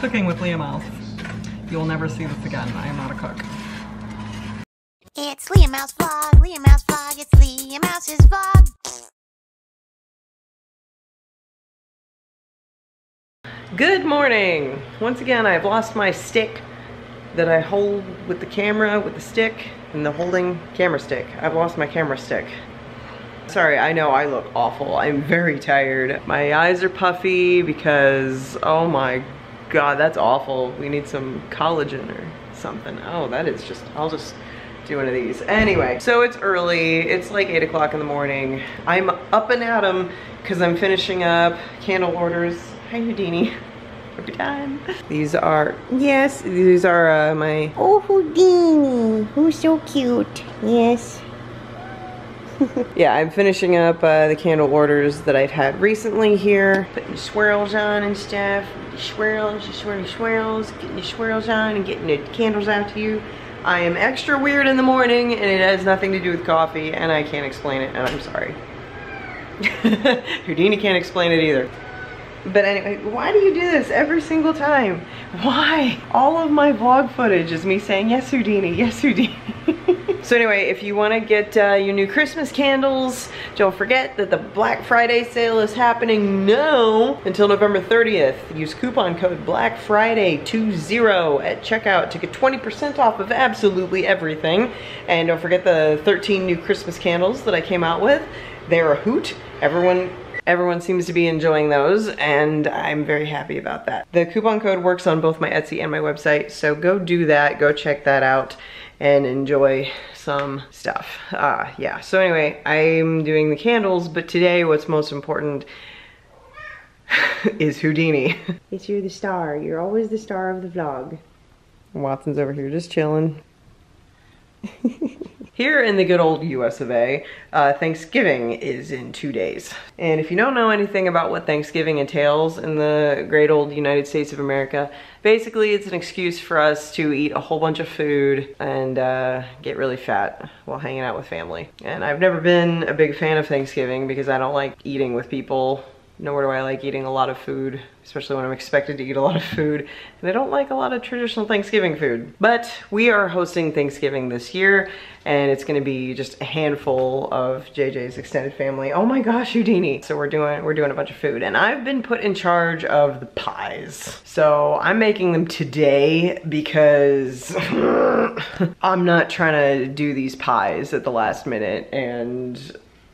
Cooking with Leah Mouse. You'll never see this again. I am not a cook. It's Leah Mouse Vlog, Leah Mouse Vlog, it's Leah Mouse's Vlog. Good morning. Once again, I've lost my stick that I hold with the camera, with the stick, and the holding camera stick. I've lost my camera stick. Sorry, I know I look awful. I'm very tired. My eyes are puffy because, oh my God, that's awful. We need some collagen or something. Oh, that is just, I'll just do one of these. Anyway, so it's early. It's like 8 o'clock in the morning. I'm up and at 'em because I'm finishing up candle orders. Hi, Houdini. Every time. These are, yes, these are my... Oh, Houdini, who's so cute. Yes. Yeah, I'm finishing up the candle orders that I've had recently here. Putting the swirls on and stuff. The swirls, swirls. Getting the swirls on and getting the candles out to you. I am extra weird in the morning and it has nothing to do with coffee and I can't explain it and I'm sorry. Houdini can't explain it either. But anyway, why do you do this every single time? Why? All of my vlog footage is me saying, yes, Houdini, yes, Houdini. So anyway, if you want to get your new Christmas candles, don't forget that the Black Friday sale is happening now until November 30th. Use coupon code BLACKFRIDAY20 at checkout to get 20% off of absolutely everything. And don't forget the 13 new Christmas candles that I came out with. They're a hoot. Everyone seems to be enjoying those, and I'm very happy about that. The coupon code works on both my Etsy and my website, so go do that, go check that out, and enjoy some stuff. Yeah, so anyway, I'm doing the candles, but today what's most important is Houdini. It's you, the star. You're always the star of the vlog. Watson's over here just chilling. Here in the good old US of A, Thanksgiving is in 2 days. And if you don't know anything about what Thanksgiving entails in the great old United States of America, basically it's an excuse for us to eat a whole bunch of food and get really fat while hanging out with family. And I've never been a big fan of Thanksgiving because I don't like eating with people. Nowhere do I like eating a lot of food, especially when I'm expected to eat a lot of food. And I don't like a lot of traditional Thanksgiving food. But we are hosting Thanksgiving this year, and it's gonna be just a handful of JJ's extended family. Oh my gosh, Houdini. So we're doing a bunch of food, and I've been put in charge of the pies. So I'm making them today because I'm not trying to do these pies at the last minute, and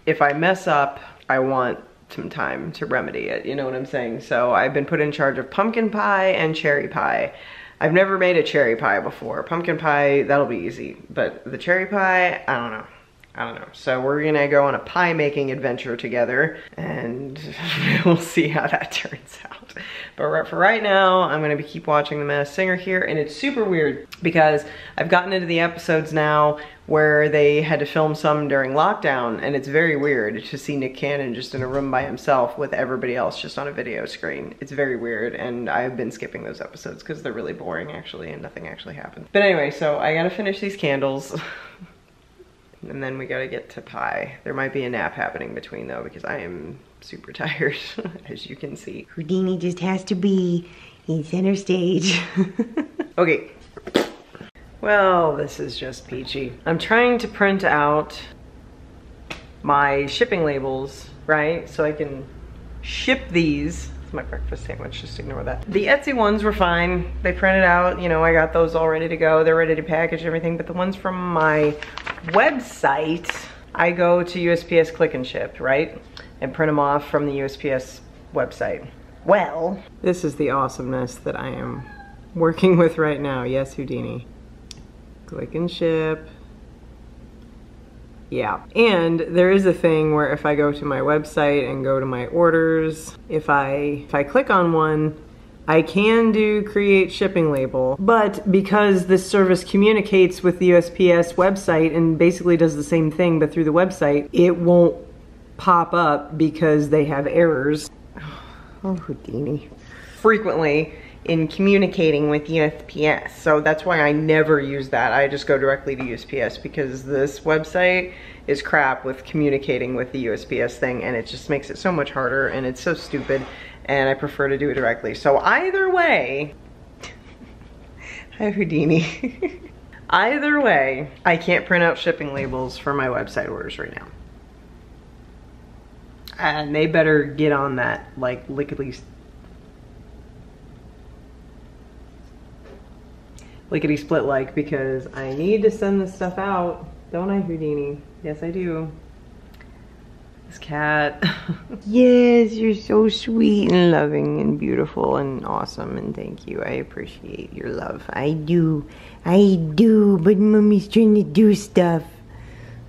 if I mess up, I want some time to remedy it, you know what I'm saying? So I've been put in charge of pumpkin pie and cherry pie. I've never made a cherry pie before. Pumpkin pie, that'll be easy, but the cherry pie, I don't know. So we're gonna go on a pie making adventure together and we'll see how that turns out. But for right now, I'm gonna keep watching The Masked Singer here, and it's super weird because I've gotten into the episodes now where they had to film some during lockdown, and it's very weird to see Nick Cannon just in a room by himself with everybody else just on a video screen. It's very weird, and I've been skipping those episodes because they're really boring actually and nothing actually happens. But anyway, so I gotta finish these candles. And then we gotta get to pie. There might be a nap happening between though because I am super tired, as you can see. Houdini just has to be in center stage. Okay. Well, this is just peachy. I'm trying to print out my shipping labels, right? So I can ship these. It's my breakfast sandwich, just ignore that. The Etsy ones were fine. They printed out, you know, I got those all ready to go. They're ready to package everything, but the ones from my website, I go to USPS Click and Ship, right? And print them off from the USPS website. Well, this is the awesomeness that I am working with right now. Yes, Houdini. Click and Ship. Yeah, and there is a thing where if I go to my website and go to my orders, if I click on one, I can do create shipping label, but because this service communicates with the USPS website and basically does the same thing but through the website, it won't pop up because they have errors. Oh, Houdini. Frequently in communicating with USPS. So that's why I never use that. I just go directly to USPS because this website is crap with communicating with the USPS thing, and it just makes it so much harder and it's so stupid. And I prefer to do it directly. So either way, Hi, Houdini. Either way, I can't print out shipping labels for my website orders right now. And they better get on that, like, lickety split, like, because I need to send this stuff out. Don't I, Houdini? Yes, I do. This cat. Yes, you're so sweet and loving and beautiful and awesome, and thank you. I appreciate your love. I do, but mommy's trying to do stuff.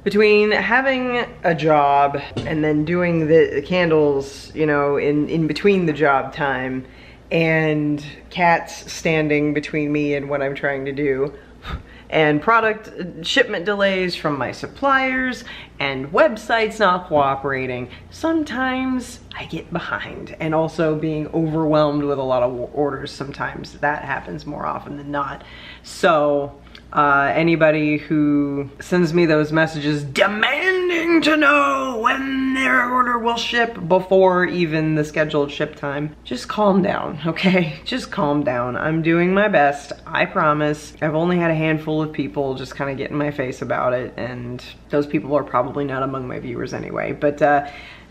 Between having a job and then doing the candles, you know, in between the job time, and cats standing between me and what I'm trying to do, and product shipment delays from my suppliers, and websites not cooperating, sometimes I get behind. And also being overwhelmed with a lot of orders sometimes. That happens more often than not. So anybody who sends me those messages demanding to know when their order will ship before even the scheduled ship time, just calm down, okay? Just calm down. I'm doing my best, I promise. I've only had a handful of people just kind of get in my face about it, and those people are probably not among my viewers anyway, but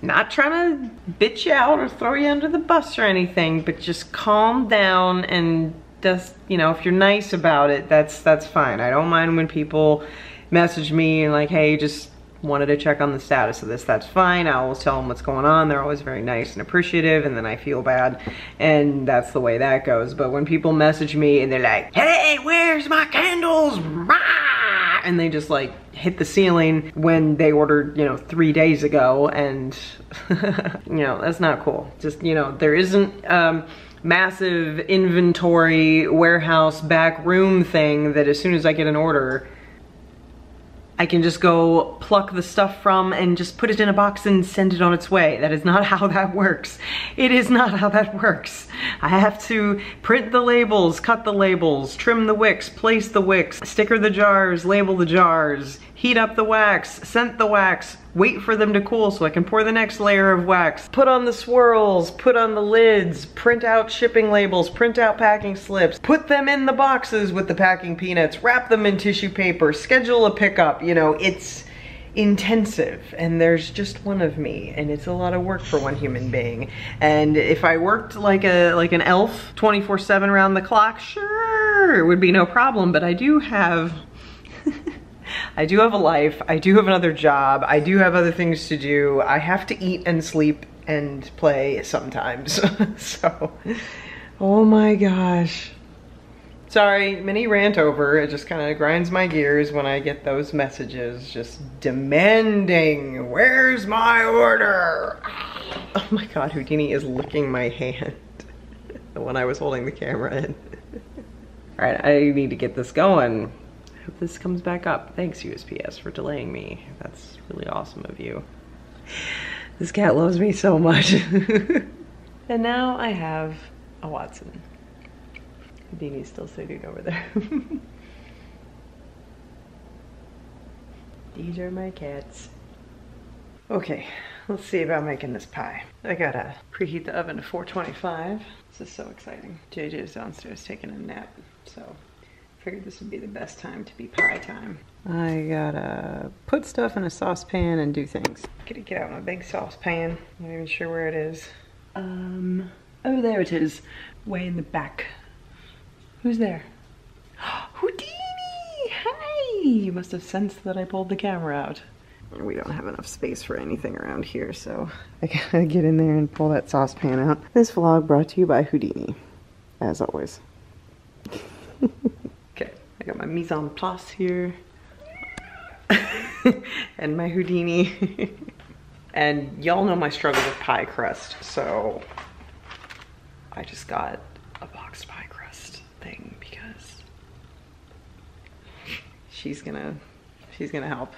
not trying to bitch you out or throw you under the bus or anything, but just calm down and just, you know, if you're nice about it, that's fine. I don't mind when people message me and like, hey, just wanted to check on the status of this. That's fine. I always tell them what's going on. They're always very nice and appreciative, and then I feel bad, and that's the way that goes. But when people message me and they're like, hey, where's my candles? Rah! And they just like hit the ceiling when they ordered, you know, 3 days ago, and you know, that's not cool. Just, you know, there isn't massive inventory warehouse back room thing that as soon as I get an order I can just go pluck the stuff from and just put it in a box and send it on its way. That is not how that works. It is not how that works. I have to print the labels, cut the labels, trim the wicks, place the wicks, sticker the jars, label the jars, heat up the wax, scent the wax, wait for them to cool so I can pour the next layer of wax, put on the swirls, put on the lids, print out shipping labels, print out packing slips, put them in the boxes with the packing peanuts, wrap them in tissue paper, schedule a pickup. You know, it's intensive, and there's just one of me, and it's a lot of work for one human being. And if I worked like an elf 24/7 around the clock, sure, it would be no problem, but I do have I do have a life, I do have another job, I do have other things to do, I have to eat and sleep and play sometimes, so, oh my gosh. Sorry, mini rant over. It just kind of grinds my gears when I get those messages just demanding, where's my order? Oh my god, Houdini is licking my hand, the one I was holding the camera in. All right, I need to get this going. I hope this comes back up. Thanks, USPS, for delaying me. That's really awesome of you. This cat loves me so much. And now I have a Watson. Houdini's still sitting over there. These are my cats. Okay, let's see about making this pie. I gotta preheat the oven to 425. This is so exciting. JJ's downstairs taking a nap, so figured this would be the best time to be pie time. I gotta put stuff in a saucepan and do things. Gotta get out my big saucepan. I'm not even sure where it is. Oh, there it is. Way in the back. Who's there? Houdini! Hi! You must have sensed that I pulled the camera out. We don't have enough space for anything around here, so I gotta get in there and pull that saucepan out. This vlog brought to you by Houdini, as always. I got my mise en place here, and my Houdini, and y'all know my struggle with pie crust, so I just got a boxed pie crust thing because she's gonna help.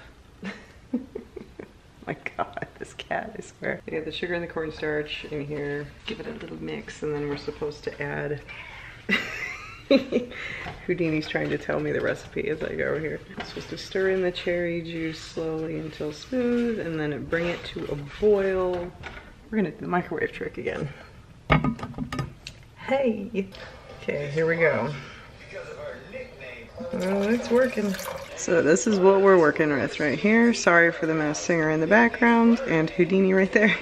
My god, this cat, I swear. I got the sugar and the cornstarch in here, give it a little mix, and then we're supposed to add Houdini's trying to tell me the recipe as I go here. I'm supposed to stir in the cherry juice slowly until smooth, and then bring it to a boil. We're gonna do the microwave trick again. Hey! Okay, here we go. Well, it's working. So this is what we're working with right here. Sorry for the Masked Singer in the background and Houdini right there.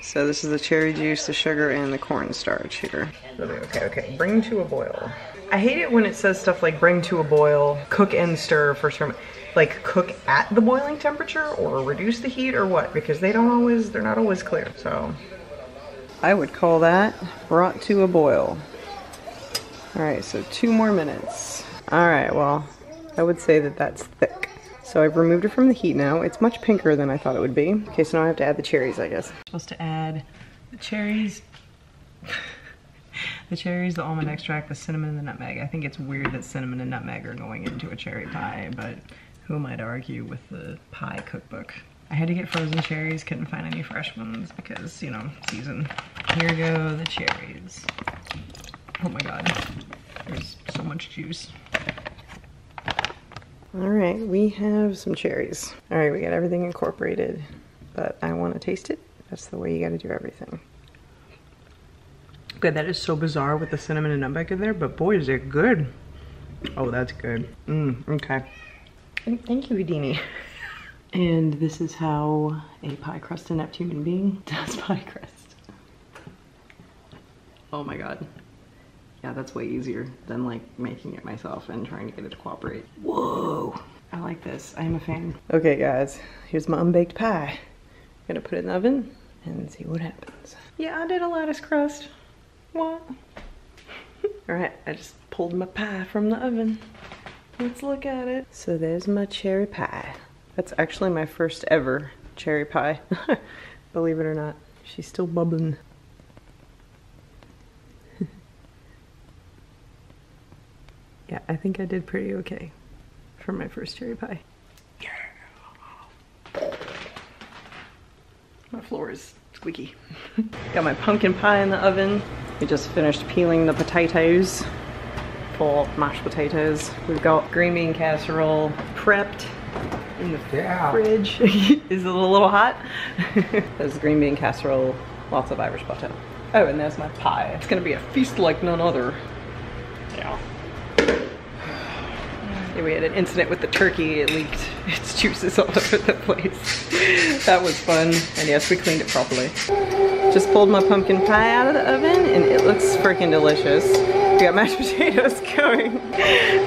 So this is the cherry juice, the sugar, and the cornstarch here. Okay, bring to a boil. I hate it when it says stuff like bring to a boil, cook and stir for some, like cook at the boiling temperature or reduce the heat or what, because they don't always, they're not always clear, so. I would call that brought to a boil. All right, so 2 more minutes. All right, well, I would say that that's thick. So I've removed it from the heat now. It's much pinker than I thought it would be. Okay, so now I have to add the cherries, I guess. I'm supposed to add the cherries. The cherries, the almond extract, the cinnamon, and the nutmeg. I think it's weird that cinnamon and nutmeg are going into a cherry pie, but who am I to argue with the pie cookbook? I had to get frozen cherries, couldn't find any fresh ones because, you know, season. Here go the cherries. Oh my god, there's so much juice. All right, we have some cherries. All right, we got everything incorporated, but I want to taste it. That's the way you got to do everything. Good, that is so bizarre with the cinnamon and nutmeg in there, but boy, is it good. Oh, that's good. Okay. Thank you, Houdini. And this is how a pie crust inept human being does pie crust. Oh my god. Yeah, that's way easier than like making it myself and trying to get it to cooperate. Whoa. I like this. I'm a fan. Okay, guys. Here's my unbaked pie. I'm gonna put it in the oven and see what happens. Yeah, I did a lattice crust. What? All right, I just pulled my pie from the oven. Let's look at it. So there's my cherry pie. That's actually my first ever cherry pie. Believe it or not, she's still bubbling. Yeah, I think I did pretty okay for my first cherry pie. Yeah. My floor is squeaky. Got my pumpkin pie in the oven. We just finished peeling the potatoes, full mashed potatoes. We've got green bean casserole prepped in the fridge. Is it a little hot? There's green bean casserole, lots of Irish butter. Oh, and there's my pie. It's gonna be a feast like none other. Yeah. Yeah, we had an incident with the turkey. It leaked its juices all over the place. That was fun. And yes, we cleaned it properly. Just pulled my pumpkin pie out of the oven and it looks freaking delicious. We got mashed potatoes going.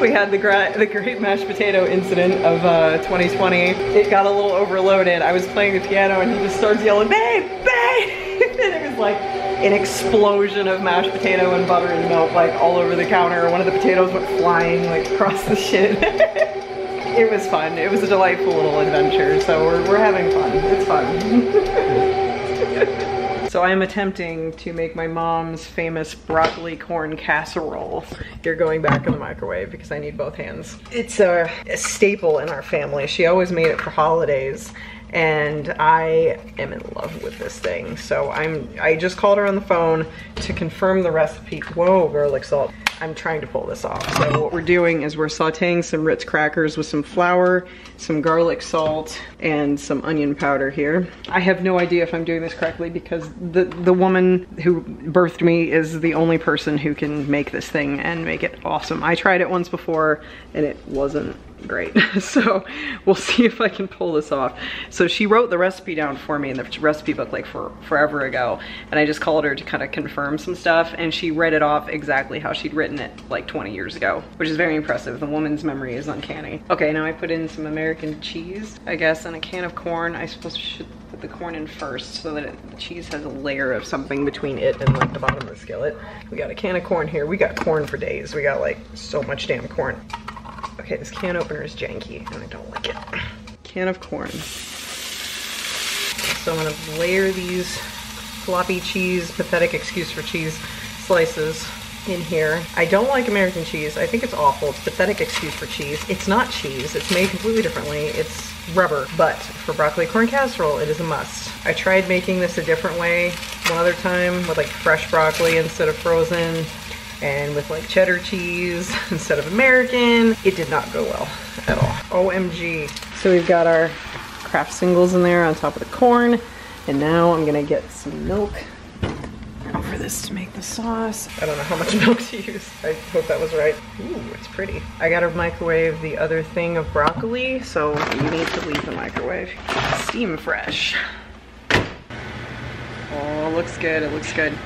We had the great mashed potato incident of 2020. It got a little overloaded. I was playing the piano and he just starts yelling, babe, babe! And it was like an explosion of mashed potato and butter and milk like all over the counter. One of the potatoes went flying like across the shit. It was fun. It was a delightful little adventure. So we're having fun. It's fun. So I am attempting to make my mom's famous broccoli corn casserole. You're going back in the microwave because I need both hands. It's a staple in our family. She always made it for holidays. And I am in love with this thing. So I just called her on the phone to confirm the recipe. Whoa, garlic salt. I'm trying to pull this off. So what we're doing is we're sauteing some Ritz crackers with some flour, some garlic salt, and some onion powder here. I have no idea if I'm doing this correctly because the woman who birthed me is the only person who can make this thing and make it awesome. I tried it once before and it wasn't great. So we'll see if I can pull this off. So she wrote the recipe down for me in the recipe book like forever ago. And I just called her to kind of confirm some stuff and she read it off exactly how she'd written it like 20 years ago, which is very impressive. The woman's memory is uncanny. Okay, now I put in some American cheese, I guess, and a can of corn. I suppose I should put the corn in first so that the cheese has a layer of something between it and like the bottom of the skillet. We got a can of corn here. We got corn for days. We got like so much damn corn. Okay, this can opener is janky and I don't like it. Can of corn. So I'm gonna layer these floppy cheese, pathetic excuse for cheese slices in here. I don't like American cheese. I think it's awful. It's a pathetic excuse for cheese. It's not cheese. It's made completely differently. It's rubber, but for broccoli corn casserole, it is a must. I tried making this a different way one other time with like fresh broccoli instead of frozen, and with like cheddar cheese instead of American. It did not go well at all. OMG. So we've got our Kraft Singles in there on top of the corn. And now I'm gonna get some milk over this this to make the sauce. I don't know how much milk to use. I hope that was right. Ooh, it's pretty. I gotta microwave the other thing of broccoli, so you need to leave the microwave. Steam Fresh. Oh, looks good, it looks good.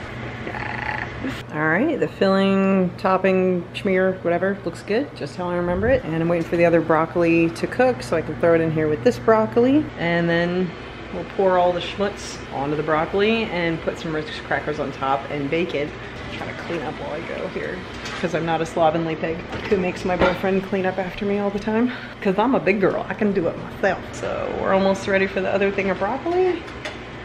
All right, the filling, topping, schmear, whatever, looks good, just how I remember it. And I'm waiting for the other broccoli to cook so I can throw it in here with this broccoli. And then we'll pour all the schmutz onto the broccoli and put some Ritz crackers on top and bake it. I'm trying to clean up while I go here because I'm not a slovenly pig who makes my boyfriend clean up after me all the time. Because I'm a big girl, I can do it myself. So we're almost ready for the other thing of broccoli.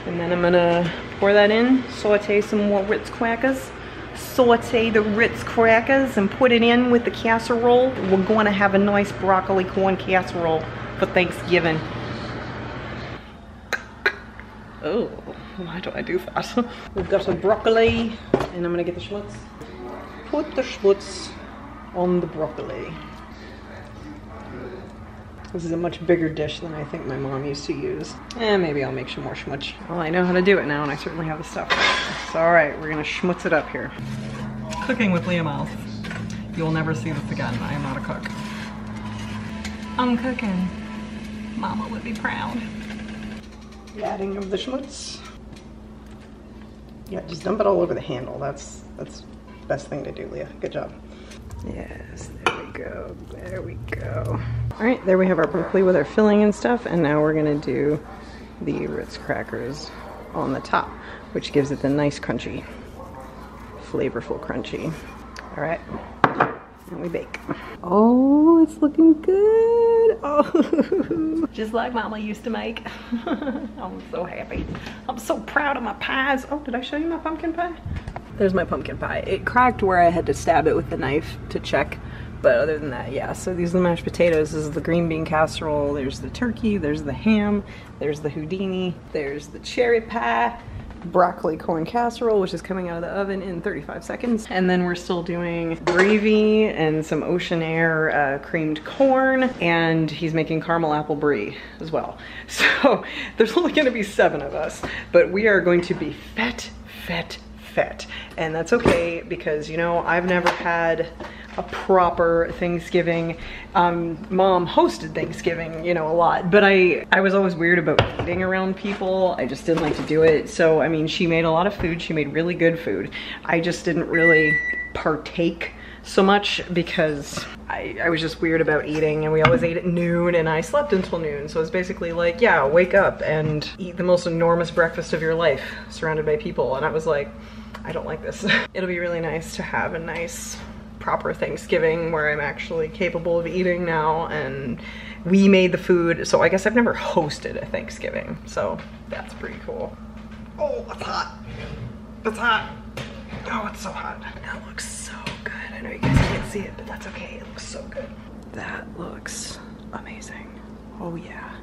And then I'm gonna pour that in, saute some more Ritz crackers. Saute the Ritz crackers and put it in with the casserole. We're going to have a nice broccoli corn casserole for Thanksgiving. Oh, why do I do that? We've got a broccoli, and I'm going to get the schmutz. Put the schmutz on the broccoli. This is a much bigger dish than I think my mom used to use. Maybe I'll make some more schmutz. Well, I know how to do it now, and I certainly have the stuff. So, all right, we're gonna schmutz it up here. Cooking with Leah Mouse. You'll never see this again. I am not a cook. I'm cooking. Mama would be proud. The adding of the schmutz. Yeah, just dump it all over the handle. That's the best thing to do, Leah. Good job. Yes, there we go, there we go. All right, there we have our broccoli with our filling and stuff, and now we're gonna do the Ritz crackers on the top, which gives it the nice crunchy, flavorful crunchy. All right, and we bake. Oh, it's looking good. Oh, just like Mama used to make. I'm so happy. I'm so proud of my pies. Oh, did I show you my pumpkin pie? There's my pumpkin pie. It cracked where I had to stab it with the knife to check, but other than that, yeah. So these are the mashed potatoes, this is the green bean casserole, there's the turkey, there's the ham, there's the Houdini, there's the cherry pie, broccoli corn casserole, which is coming out of the oven in 35 seconds. And then we're still doing gravy and some Ocean Aire creamed corn, and he's making caramel apple brie as well. So there's only gonna be 7 of us, but we are going to be fat. And that's okay, because you know, I've never had a proper Thanksgiving. Mom hosted Thanksgiving, you know, a lot, but I was always weird about eating around people. I just didn't like to do it. So, I mean, she made a lot of food. She made really good food. I just didn't really partake so much because I was just weird about eating, and we always ate at noon, and I slept until noon. So it's basically like, yeah, wake up and eat the most enormous breakfast of your life surrounded by people. And I was like, I don't like this. It'll be really nice to have a nice proper Thanksgiving where I'm actually capable of eating now, and we made the food. So I guess I've never hosted a Thanksgiving. So that's pretty cool. Oh, it's hot. It's hot. Oh, it's so hot. That looks so good. I know you guys can't see it, but that's okay. It looks so good. That looks amazing. Oh yeah.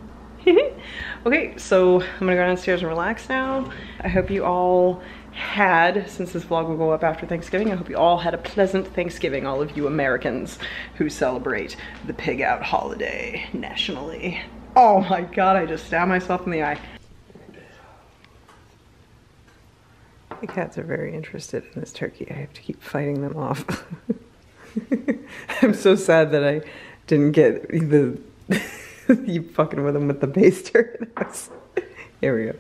Okay, so I'm gonna go downstairs and relax now. I hope you all had, since this vlog will go up after Thanksgiving, I hope you all had a pleasant Thanksgiving, all of you Americans who celebrate the pig out holiday nationally. Oh my God, I just stabbed myself in the eye. The cats are very interested in this turkey. I have to keep fighting them off. I'm so sad that I didn't get the you fucking with them with the baster. Here we go.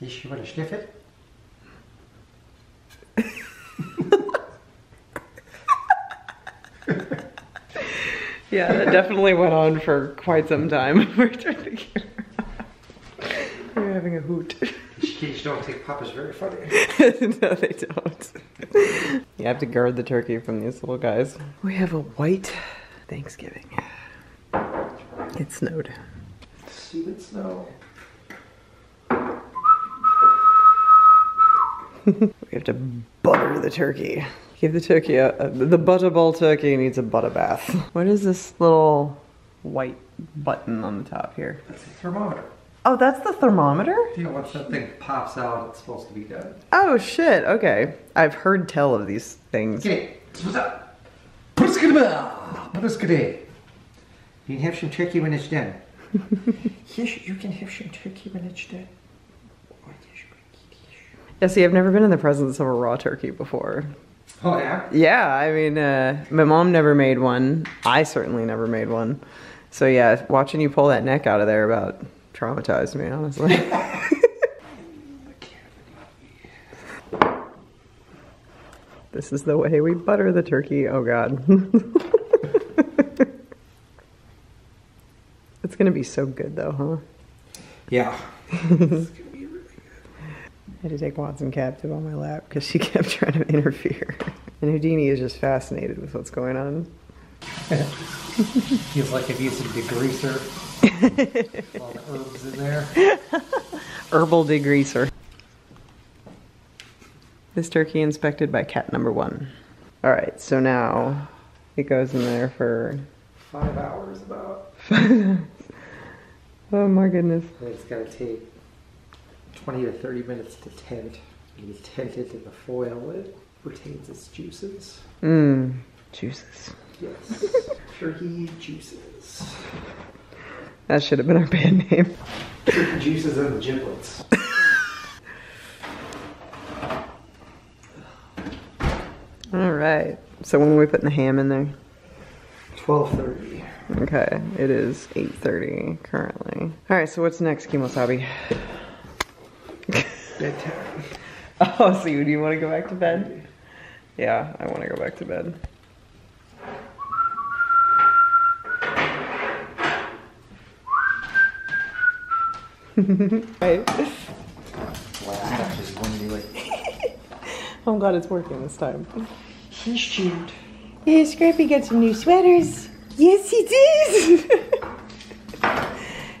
You want to sniff it? Yeah, that definitely went on for quite some time. We're trying to get her. We're having a hoot. Kids don't think Papa's very funny. No, they don't. You have to guard the turkey from these little guys. We have a white Thanksgiving. It snowed. Stupid snow. We have to butter the turkey. Give the turkey the Butterball turkey needs a butter bath. What is this little white button on the top here? That's a thermometer. Oh, that's the thermometer? Yeah, once that thing pops out, it's supposed to be done. Oh shit, okay. I've heard tell of these things. Okay, what's up? You can have some turkey when it's done. Yes, you can have some turkey when it's done. Yeah, see, I've never been in the presence of a raw turkey before. Oh, yeah? Yeah, I mean, my mom never made one. I certainly never made one. So, yeah, watching you pull that neck out of there about traumatized me, honestly. This is the way we butter the turkey. Oh, God. It's going to be so good, though, huh? Yeah. I had to take Watson captive on my lap because she kept trying to interfere. And Houdini is just fascinated with what's going on. Feels like I've used a degreaser. All the herbs in there. Herbal degreaser. This turkey inspected by cat number 1. All right, so now it goes in there for 5 hours about. Oh my goodness. It's got to take 20 or 30 minutes to tent. It is tented in the foil. It retains its juices. Mmm, juices. Yes, turkey juices. That should have been our band name. Turkey juices and the giblets. All right, so when are we putting the ham in there? 12:30. Okay, it is 8:30 currently. All right, so what's next, Kimosabi? Bedtime. Oh, so you do want to go back to bed? Yeah, I want to go back to bed. Right. Wow, just one do it. I'm glad it's working this time. He's cute. Yeah, Scrappy got some new sweaters. Yes, he did.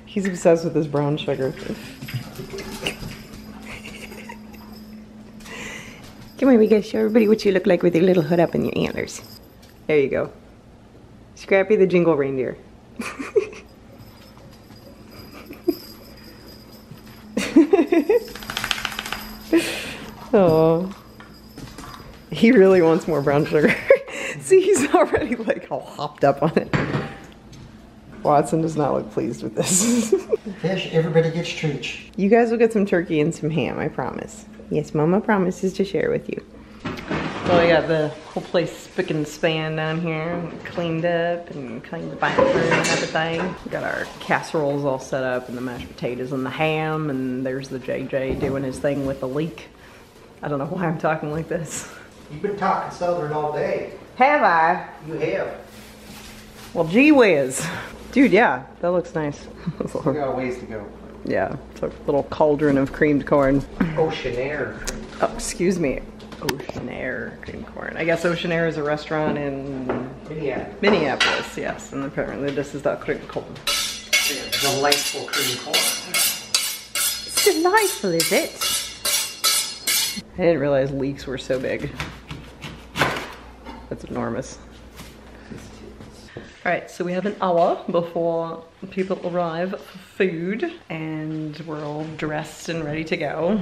He's obsessed with this brown sugar. Come here, we gotta show everybody what you look like with your little hood up and your antlers. There you go. Scrappy the jingle reindeer. Oh. He really wants more brown sugar. See, he's already like all hopped up on it. Watson does not look pleased with this. Fish, everybody gets treats. You guys will get some turkey and some ham, I promise. Yes, Mama promises to share with you. So I got the whole place spick and span down here, cleaned up and cleaned the bathroom and everything. We got our casseroles all set up and the mashed potatoes and the ham, and there's the JJ doing his thing with the leek. I don't know why I'm talking like this. You've been talking Southern all day. Have I? You have. Well, gee whiz. Dude, yeah, that looks nice. We got a ways to go. Yeah, it's a little cauldron of creamed corn. Ocean Aire. Oh, excuse me. Ocean Aire creamed corn. I guess Ocean Aire is a restaurant in Minneapolis. Minneapolis, yes. And apparently this is that creamed corn. Yeah, delightful creamed corn. It's delightful, is it? I didn't realize leeks were so big. That's enormous. Alright, so we have an hour before people arrive for food, and we're all dressed and ready to go.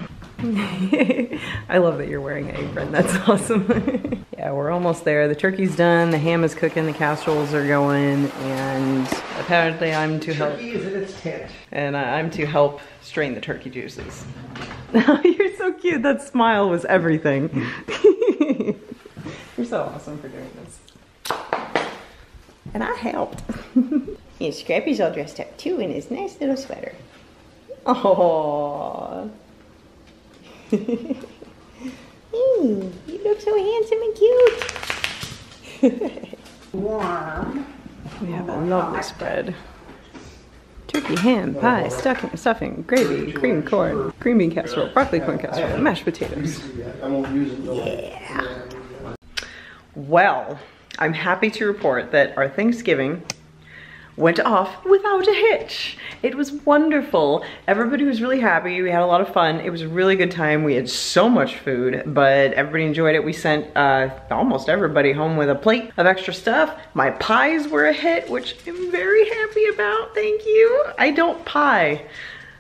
I love that you're wearing an apron, that's awesome. Yeah, we're almost there. The turkey's done, the ham is cooking, the casseroles are going, and apparently I'm to help. Turkey is in its tent. And I'm to help strain the turkey juices. You're so cute, that smile was everything. You're so awesome for doing this. And I helped. And Scrappy's all dressed up too in his nice little sweater. Aww. Ooh, you look so handsome and cute. Warm. We have a lovely spread. Turkey, ham, pie, stuffing, gravy, cream corn, green bean casserole, broccoli corn casserole, mashed potatoes. Yeah. Well. I'm happy to report that our Thanksgiving went off without a hitch. It was wonderful. Everybody was really happy. We had a lot of fun. It was a really good time. We had so much food, but everybody enjoyed it. We sent almost everybody home with a plate of extra stuff. My pies were a hit, which I'm very happy about. Thank you. I don't pie.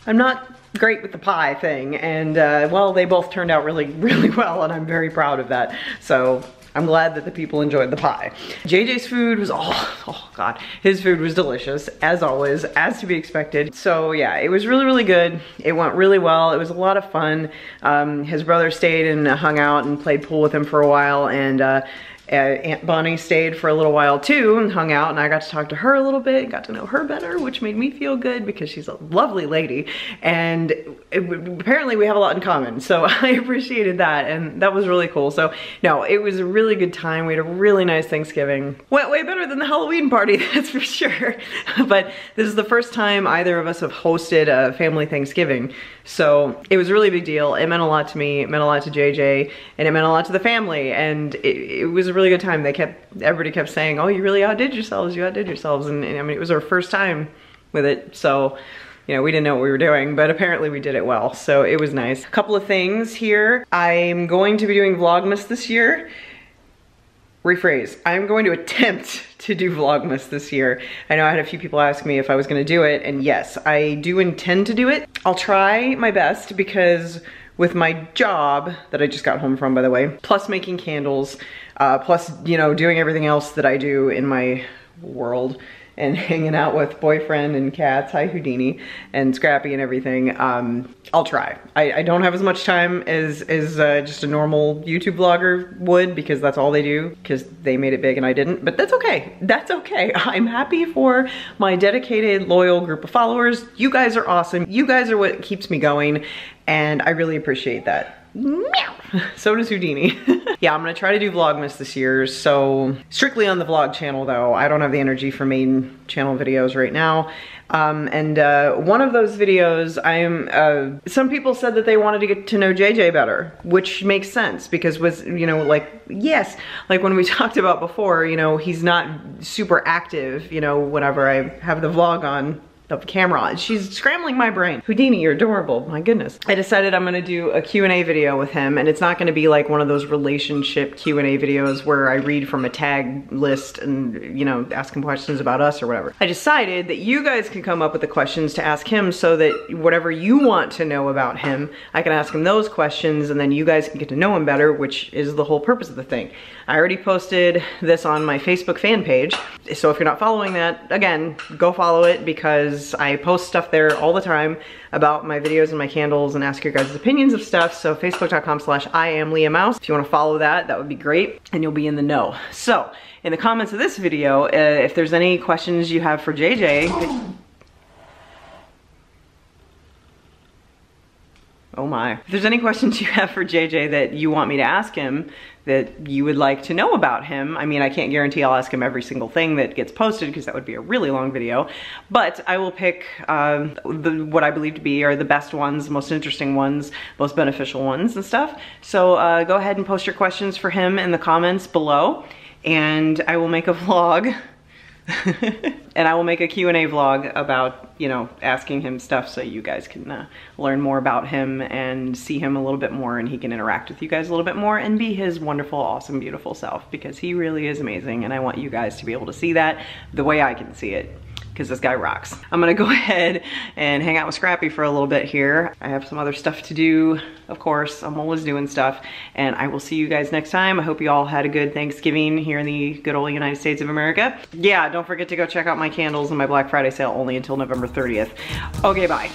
I'm not great with the pie thing. And well, they both turned out really, really well, and I'm very proud of that. So I'm glad that the people enjoyed the pie. JJ's food was oh god, his food was delicious, as always, as to be expected. So yeah, it was really, really good. It went really well. It was a lot of fun. His brother stayed and hung out and played pool with him for a while, and Aunt Bonnie stayed for a little while too and hung out, and I got to talk to her a little bit, got to know her better, which made me feel good because she's a lovely lady, and apparently we have a lot in common, so I appreciated that, and that was really cool. So no, it was a really good time. We had a really nice Thanksgiving. Went way better than the Halloween party, that's for sure, but this is the first time either of us have hosted a family Thanksgiving, so it was a really big deal. It meant a lot to me, it meant a lot to JJ, and it meant a lot to the family, and it was a really good time. Everybody kept saying, oh, you really outdid yourselves, you outdid yourselves, and I mean, it was our first time with it, so you know, we didn't know what we were doing, but apparently we did it well, so it was nice. A couple of things here. I'm going to be doing Vlogmas this year. Rephrase, I'm going to attempt to do Vlogmas this year. I know I had a few people ask me if I was going to do it, and yes, I do intend to do it. I'll try my best, because with my job that I just got home from, by the way, plus making candles, plus, you know, doing everything else that I do in my world and hanging out with boyfriend and cats, hi Houdini, and Scrappy and everything, I'll try. I don't have as much time as just a normal YouTube vlogger would, because that's all they do, because they made it big and I didn't, but that's okay. That's okay. I'm happy for my dedicated, loyal group of followers. You guys are awesome. You guys are what keeps me going, and I really appreciate that. Meow. So does Houdini. Yeah, I'm gonna try to do Vlogmas this year, so strictly on the vlog channel though. I don't have the energy for main channel videos right now. One of those videos, some people said that they wanted to get to know JJ better, which makes sense, because was, you know, like, yes, like when we talked about before, you know, he's not super active, you know, whenever I have the vlog on of camera, and she's scrambling my brain. Houdini, you're adorable, my goodness. I decided I'm gonna do a Q&A video with him, and it's not gonna be like one of those relationship Q&A videos where I read from a tag list and, you know, ask him questions about us or whatever. I decided that you guys can come up with the questions to ask him, so that whatever you want to know about him, I can ask him those questions, and then you guys can get to know him better, which is the whole purpose of the thing. I already posted this on my Facebook fan page, so if you're not following that, again, go follow it, because I post stuff there all the time about my videos and my candles and ask your guys' opinions of stuff. So facebook.com/IamLeahMouse. If you want to follow that, that would be great, and you'll be in the know. So in the comments of this video, if there's any questions you have for JJ. Oh my. If there's any questions you have for JJ that you want me to ask him, that you would like to know about him. I mean, I can't guarantee I'll ask him every single thing that gets posted, because that would be a really long video, but I will pick what I believe to be are the best ones, most interesting ones, most beneficial ones and stuff. So go ahead and post your questions for him in the comments below, and I will make a vlog. And I will make a Q&A vlog about, you know, asking him stuff, so you guys can learn more about him and see him a little bit more, and he can interact with you guys a little bit more and be his wonderful, awesome, beautiful self, because he really is amazing, and I want you guys to be able to see that the way I can see it, because this guy rocks. I'm gonna go ahead and hang out with Scrappy for a little bit here. I have some other stuff to do, of course. I'm always doing stuff, and I will see you guys next time. I hope you all had a good Thanksgiving here in the good old United States of America. Yeah, don't forget to go check out my candles and my Black Friday sale, only until November 30th. Okay, bye.